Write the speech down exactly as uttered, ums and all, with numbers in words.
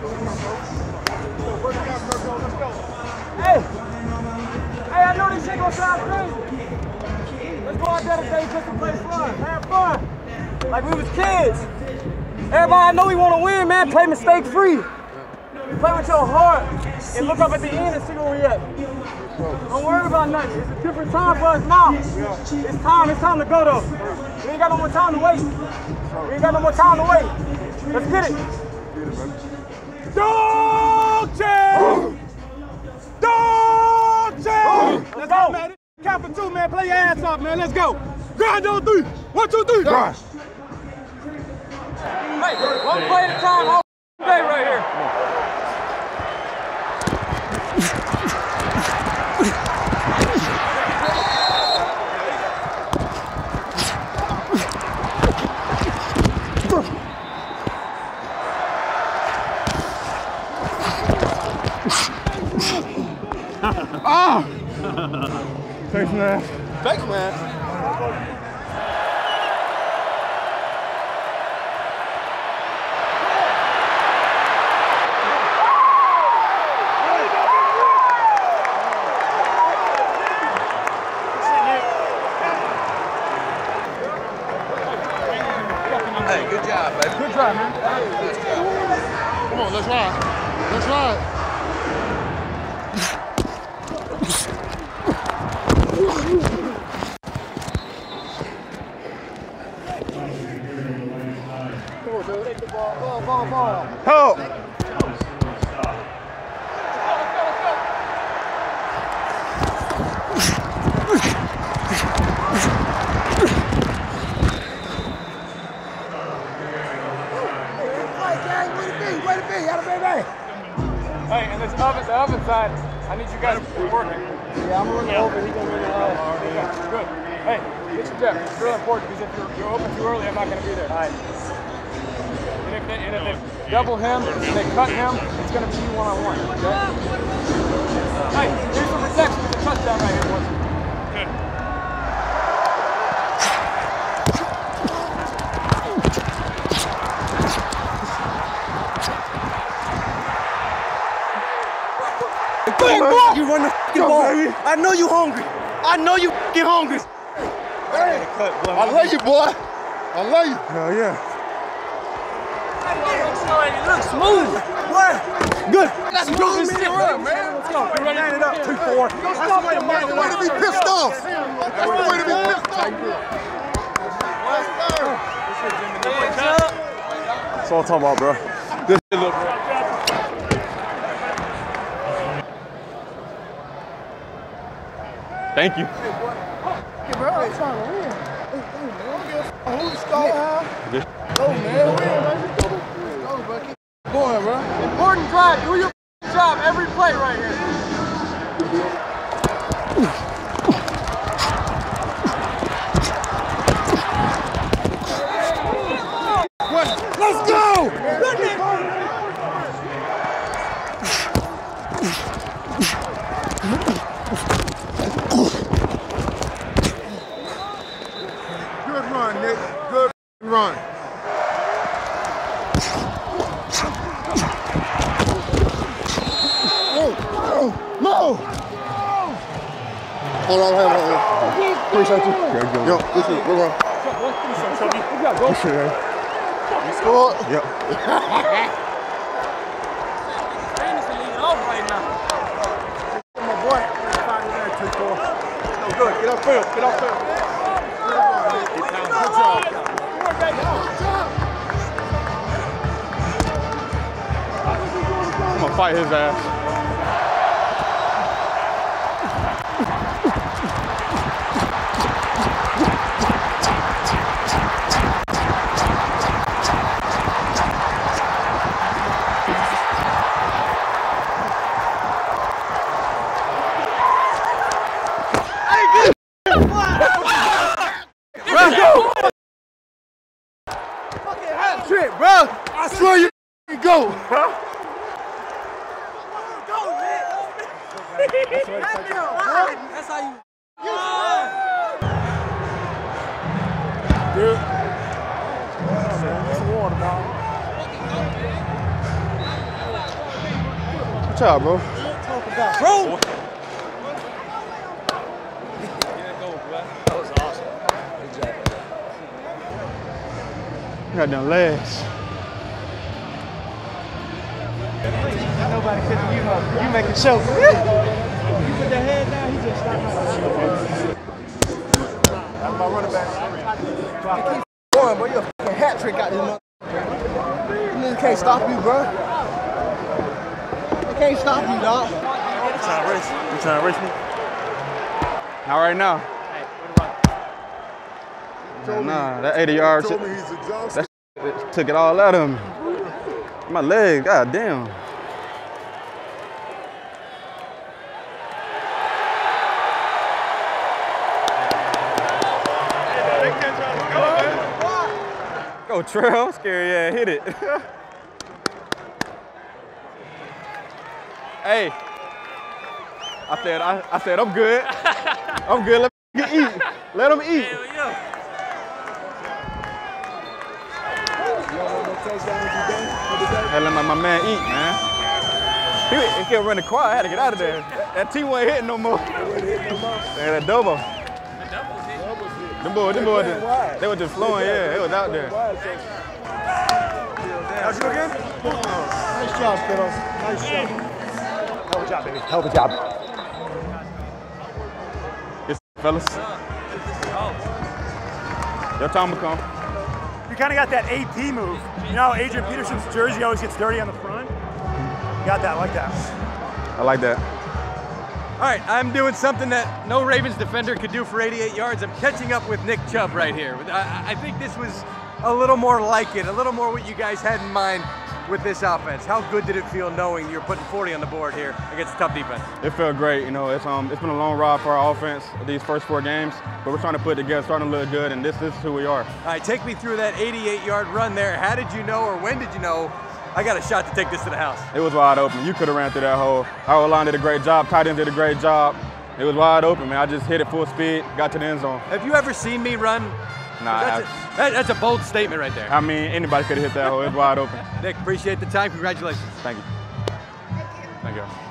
Hey! Hey, I know these shit gonna sound crazy. Let's go out there today just to play fun. Have fun. Like we was kids. Everybody I know we wanna win, man. Play mistake free. Play with your heart and look up at the end and see where we at. Don't worry about nothing. It's a different time for us now. It's time, it's time to go though. We ain't got no more time to wait. We ain't got no more time to wait. Let's get it. Dog Jam! Dog Jam! Let's go, man. Count for two, man. Play your ass off, man. Let's go. Grind on three. One, two, three. Grind. Hey, one play at a time all day right here. Ah! Thanks, man. Thanks, man. Hey, good job, baby. Good job, man. Nice job. Come on, let's ride. Let's ride. Ball, ball, ball. Help! Let's go, let's go, let's go. Way to be, way to be, way to be. Hey, and this oven, the oven side, I need you guys to be working. Yeah, I'm running yeah. over, he's going to run over. Yeah, good. Hey, get your depth. It's really important because if you're, you're open too early, I'm not going to be there. All right. And if, they, and if they double him, if they cut him, it's going to be one-on-one. Okay? Hey, here's the protection. It's a touchdown right here, boys. Good. You run the f***ing ball. I know you hungry. I know you f***ing hungry. Hey, I love you, boy. I love you. Hell yeah. It looks smooth. What? Good. That's smooth as shit, man. Let's go. We're running it up two four. That's the way to be pissed off. That's the way to be pissed off. That's all I'm talking about, bro. This shit look. Thank you. Hey, bro. I'm trying to win. Who's scoring? Go, man. Win, man. Going, bro. Important drive. Do your job every play right here. Let's go! Good run, Nick. Good run. No! Hold on, hold on, hold on. Appreciate you. Okay, go. Yo, this is, we're going. Good shit, man. You scored? Yep. Man, it's leading it off right now. My boy. No, good. Get up field. Get up field. Good job. Good job. I'm going to fight his ass. I swear you go, huh? Go, man. That's how you. Dude. That's water, dog. job, bro. Talk about bro. That was awesome. Good job. Got them legs. Nobody said you know you make a show. You put that head down, he just stopped. That's my running back. One, boy, you're a fucking hat trick out this motherfucker. Niggas can't stop you, bro. Can't stop you, dog. You trying to race? You trying to race me? Not right now. Hey, what about? Nah, nah, that eighty yards. That it took it all out of me. My leg, goddamn. Go trail, I'm scared. Yeah, hit it. Hey, I said, I, I said, I'm good. I'm good. Let me eat. Let them eat. Hell yeah. Hey, let my, my man eat, man. He, he kept running quiet. I had to get out of there. That, that T wasn't hitting no more. That double. Them boys, them boys, they were just flowing. Yeah, they was out there. How's you again? Nice job, kiddo. Nice job. Hell of a job, baby. Hell of a job. Yes, fellas. Your time will come. You kind of got that A P move. You know how Adrian Peterson's jersey always gets dirty on the front? You got that, like that. I like that. All right, I'm doing something that no Ravens defender could do for eighty-eight yards. I'm catching up with Nick Chubb right here. I, I think this was a little more like it, a little more what you guys had in mind with this offense. How good did it feel knowing you're putting forty on the board here against a tough defense? It felt great. You know, it's um, it's been a long ride for our offense these first four games, but we're trying to put it together, starting to look good, and this, this is who we are. All right, take me through that eighty-eight yard run there. How did you know, or when did you know, I got a shot to take this to the house? It was wide open. You could have ran through that hole. Our line did a great job. Tight end did a great job. It was wide open, man. I just hit it full speed, got to the end zone. Have you ever seen me run? Nah, that's a, that, that's a bold statement right there. I mean, anybody could have hit that hole. It's wide open. Nick, appreciate the time. Congratulations. Thank you. Thank you. Thank you.